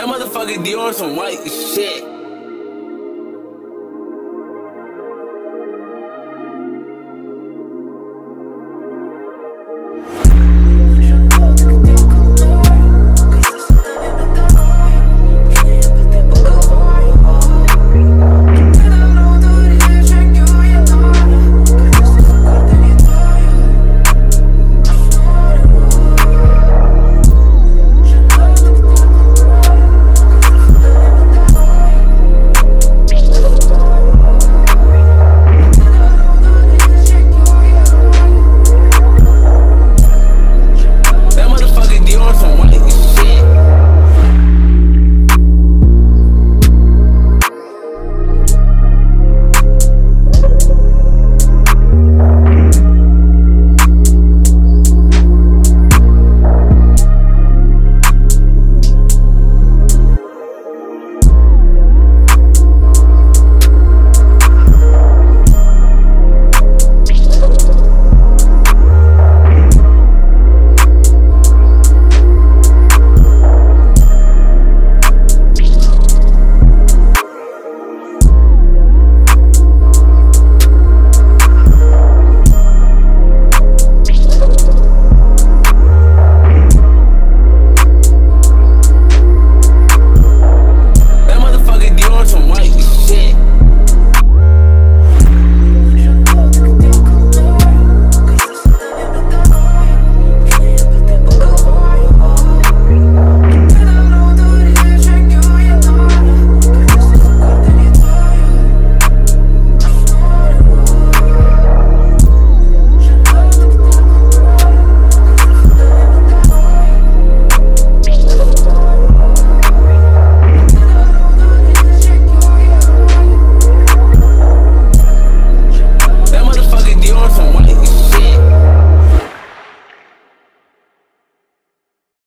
That motherfucker Dior some white shit.